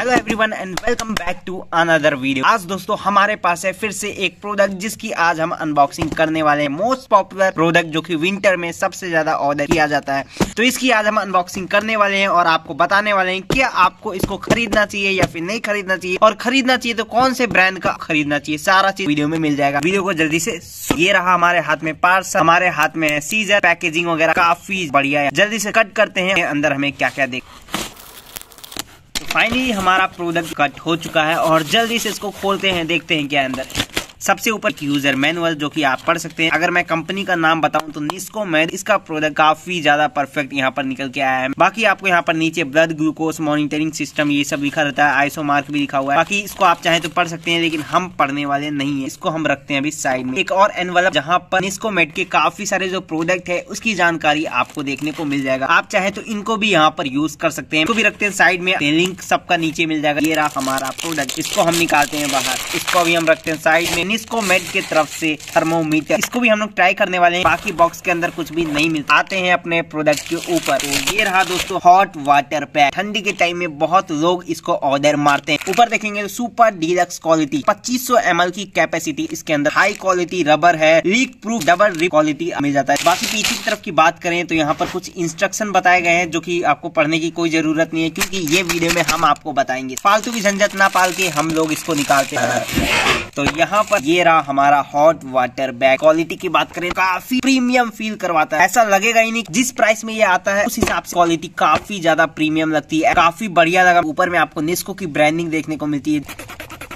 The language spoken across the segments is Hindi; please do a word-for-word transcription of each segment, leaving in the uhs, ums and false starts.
Hello everyone and welcome back to another video. आज दोस्तों हमारे पास है फिर से एक प्रोडक्ट जिसकी आज हम अनबॉक्सिंग करने वाले हैं। मोस्ट पॉपुलर प्रोडक्ट जो कि विंटर में सबसे ज्यादा ऑर्डर किया जाता है, तो इसकी आज हम अनबॉक्सिंग करने वाले हैं और आपको बताने वाले हैं कि आपको इसको खरीदना चाहिए या फिर नहीं खरीदना चाहिए, और खरीदना चाहिए तो कौन से ब्रांड का खरीदना चाहिए। सारा चीज वीडियो में मिल जाएगा। वीडियो को जल्दी से। ये रहा हमारे हाथ में पार्सल, हमारे हाथ में सीजर, पैकेजिंग वगैरह काफी बढ़िया है। जल्दी से कट करते हैं अंदर हमें क्या क्या देख। फाइनली हमारा प्रोडक्ट कट हो चुका है और जल्दी से इसको खोलते हैं, देखते हैं क्या अंदर। सबसे ऊपर यूजर मैनुअल जो कि आप पढ़ सकते हैं। अगर मैं कंपनी का नाम बताऊं तो निस्कोमेड। इसका प्रोडक्ट काफी ज्यादा परफेक्ट यहां पर निकल के आया है। बाकी आपको यहां पर नीचे ब्लड ग्लूकोज मॉनिटरिंग सिस्टम ये सब लिखा रहता है, आइसोमार्क भी लिखा हुआ है। बाकी इसको आप चाहे तो पढ़ सकते हैं, लेकिन हम पढ़ने वाले नहीं है, इसको हम रखते हैं अभी साइड में। एक और एनवलप जहाँ पर निस्कोमेड के काफी सारे जो प्रोडक्ट है उसकी जानकारी आपको देखने को मिल जाएगा। आप चाहे तो इनको भी यहाँ पर यूज कर सकते हैं। इसको भी रखते हैं साइड में, लिंक सबका नीचे मिल जाएगा। ये रहा हमारा प्रोडक्ट, इसको हम निकालते हैं बाहर, इसको भी हम रखते हैं साइड में। निस्कोमेड के तरफ से थर्मोमीटर, इसको भी हम लोग ट्राई करने वाले हैं। बाकी बॉक्स के अंदर कुछ भी नहीं मिलता। आते हैं अपने प्रोडक्ट के ऊपर। तो ये रहा दोस्तों हॉट वाटर पैक। ठंडी के टाइम में बहुत लोग इसको ऑर्डर मारते हैं। ऊपर देखेंगे तो सुपर डीलक्स क्वालिटी, पच्चीस सौ एम एल की कैपेसिटी। इसके अंदर हाई क्वालिटी रबर है, leak proof double rip quality मिल जाता है। बाकी पीछे की तरफ की बात करें तो यहाँ पर कुछ इंस्ट्रक्शन बताए गए हैं जो की आपको पढ़ने की कोई जरूरत नहीं है, क्योंकि ये वीडियो में हम आपको बताएंगे। फालतू की झंझट ना पाल के हम लोग इसको निकालते हैं। तो यहाँ पर ये रहा हमारा हॉट वाटर बैग। क्वालिटी की बात करें काफी प्रीमियम फील करवाता है, ऐसा लगेगा ही नहीं। जिस प्राइस में ये आता है उस हिसाब से क्वालिटी काफी ज्यादा प्रीमियम लगती है, काफी बढ़िया लगा। ऊपर में आपको निस्को की ब्रांडिंग देखने को मिलती है,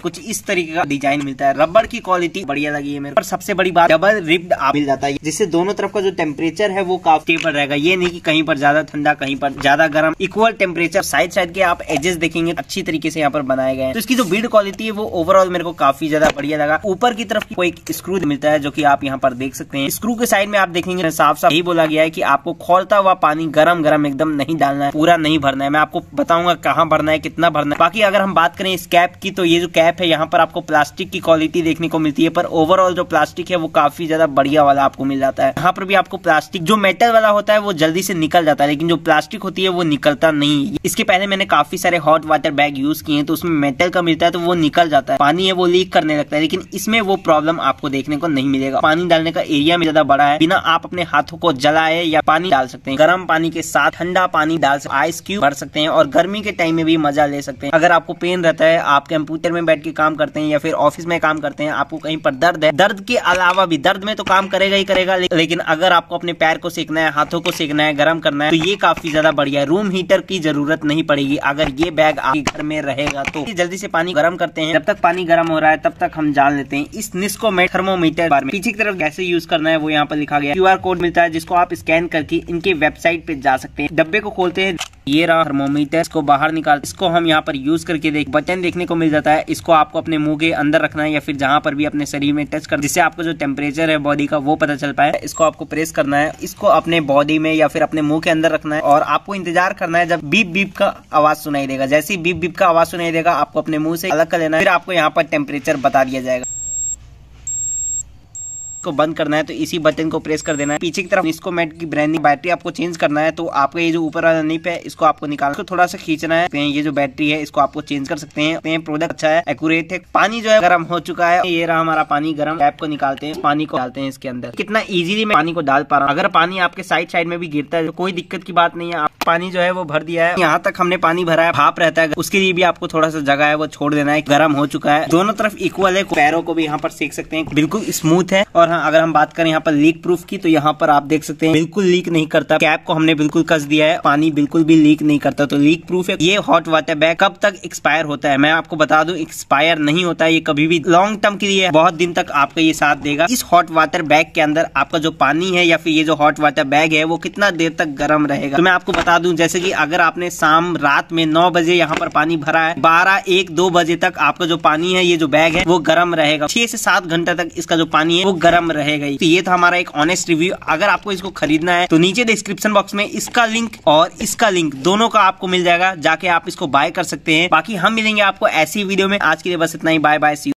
कुछ इस तरीके का डिजाइन मिलता है। रबड़ की क्वालिटी बढ़िया लगी है मेरे। पर सबसे बड़ी बात डबल रिप्ड आप मिल जाता है, जिससे दोनों तरफ का जो टेम्परेचर है वो काफी स्टेबल रहेगा। ये नहीं कि कहीं पर ज्यादा ठंडा कहीं पर ज्यादा गर्म, इक्वल टेम्परेचर। साइड साइड के आप एजेस देखेंगे अच्छी तरीके से यहाँ पर बनाए गए हैं। तो इसकी जो बिल्ड क्वालिटी है वो ओवरऑल मेरे को काफी ज्यादा बढ़िया लगा। ऊपर की तरफ कोई स्क्रू मिलता है जो की आप यहाँ पर देख सकते हैं। स्क्रू के साइड में आप देखेंगे साफ साफ यही बोला गया है की आपको खोलता हुआ पानी गरम गरम एकदम नहीं डालना है, पूरा नहीं भरना है। मैं आपको बताऊंगा कहाँ भरना है, कितना भरना है। बाकी अगर हम बात करें इस कैप की, तो ये जो कैप है यहाँ पर आपको प्लास्टिक की क्वालिटी देखने को मिलती है, पर ओवरऑल जो प्लास्टिक है वो काफी ज्यादा बढ़िया वाला आपको मिल जाता है। यहाँ पर भी आपको प्लास्टिक जो मेटल वाला होता है वो जल्दी से निकल जाता है, लेकिन जो प्लास्टिक होती है वो निकलता नहीं है। इसके पहले मैंने काफी सारे हॉट वाटर बैग यूज किए हैं, तो उसमें मेटल का मिलता है तो वो निकल जाता है, पानी है वो लीक करने लगता है, लेकिन इसमें वो प्रॉब्लम आपको देखने को नहीं मिलेगा। पानी डालने का एरिया में ज्यादा बड़ा है, बिना आप अपने हाथों को जलाए या पानी डाल सकते हैं। गर्म पानी के साथ ठंडा पानी डाल सकते, आइस क्यूब भर सकते हैं और गर्मी के टाइम में भी मजा ले सकते हैं। अगर आपको पेन रहता है, आप कंप्यूटर में बैठ के काम करते हैं या फिर ऑफिस में काम करते हैं, आपको कहीं पर दर्द है, दर्द के अलावा भी, दर्द में तो काम करेगा ही करेगा, लेकिन अगर आपको अपने पैर को सेकना है, हाथों को सेकना है, गर्म करना है, तो ये काफी ज्यादा बढ़िया है। रूम हीटर की जरूरत नहीं पड़ेगी अगर ये बैग आपके घर में रहेगा तो। जल्दी से पानी गर्म करते हैं, जब तक पानी गर्म हो रहा है तब तक हम जान लेते हैं इस निस्कोमेड थर्मोमीटर बारे में। पीछे की तरफ कैसे यूज करना है वो यहाँ पर लिखा गया है। क्यूआर कोड मिलता है जिसको आप स्कैन करके इनके वेबसाइट पे जा सकते हैं। डब्बे को खोलते हैं, ये रहा थर्मोमीटर, इसको बाहर निकाल, इसको हम यहाँ पर यूज करके देख, बटन देखने को मिल जाता है। इसको आपको अपने मुंह के अंदर रखना है या फिर जहाँ पर भी अपने शरीर में टच कर, जिससे आपको जो टेम्परेचर है बॉडी का वो पता चल पाए। इसको आपको प्रेस करना है, इसको अपने बॉडी में या फिर अपने मुंह के अंदर रखना है और आपको इंतजार करना है जब बीप बीप का आवाज सुनाई देगा। जैसे ही बीप बीप का आवाज सुनाई देगा आपको अपने मुंह से अलग कर लेना है, फिर आपको यहाँ पर टेम्परेचर बता दिया जाएगा। को बंद करना है तो इसी बटन को प्रेस कर देना है। पीछे की तरफ निस्कोमेड की ब्रांडिंग, बैटरी आपको चेंज करना है तो आपका ये जो ऊपर वाला निप है इसको आपको निकालना, इसको थोड़ा सा खींचना है, ये जो बैटरी है इसको आपको चेंज कर सकते हैं। प्रोडक्ट अच्छा है, एक्यूरेट है। पानी जो है गर्म हो चुका है, ये रहा हमारा पानी गर्म। कैप को निकालते हैं, पानी को डालते हैं इसके अंदर। कितना इजीली मैं पानी को डाल पा रहा हूँ। अगर पानी आपके साइड साइड में भी गिरता है तो कोई दिक्कत की बात नहीं है, पानी जो है वो भर दिया है। यहाँ तक हमने पानी भरा है, भाप रहता है, उसके लिए भी आपको थोड़ा सा जगह है वो छोड़ देना है। गर्म हो चुका है, दोनों तरफ इक्वल है, पैरों को भी यहाँ पर सेक सकते हैं, बिल्कुल स्मूथ है। और हाँ, अगर हम बात करें यहाँ पर लीक प्रूफ की, तो यहाँ पर आप देख सकते हैं बिल्कुल लीक नहीं करता। कैप को हमने बिल्कुल कस दिया है, पानी बिल्कुल भी लीक नहीं करता, तो लीक प्रूफ है। ये हॉट वाटर बैग कब तक एक्सपायर होता है, मैं आपको बता दूं एक्सपायर नहीं होता है। ये कभी भी लॉन्ग टर्म के लिए बहुत दिन तक आपका ये साथ देगा। इस हॉट वाटर बैग के अंदर आपका जो पानी है या फिर ये जो हॉट वाटर बैग है वो कितना देर तक गर्म रहेगा, तो मैं आपको बता दूं। जैसे कि अगर आपने शाम रात में नौ बजे यहाँ पर पानी भरा है, बारह एक दो बजे तक आपका जो पानी है, ये जो बैग है वो गर्म रहेगा। छह से सात घंटा तक इसका जो पानी है वो गर्म रहेगा। तो ये था हमारा एक ऑनेस्ट रिव्यू। अगर आपको इसको खरीदना है तो नीचे डिस्क्रिप्शन बॉक्स में इसका लिंक और इसका लिंक दोनों का आपको मिल जाएगा, जाके आप इसको बाय कर सकते हैं। बाकी हम मिलेंगे आपको ऐसी वीडियो में। आज के लिए बस इतना ही, बाय बाय।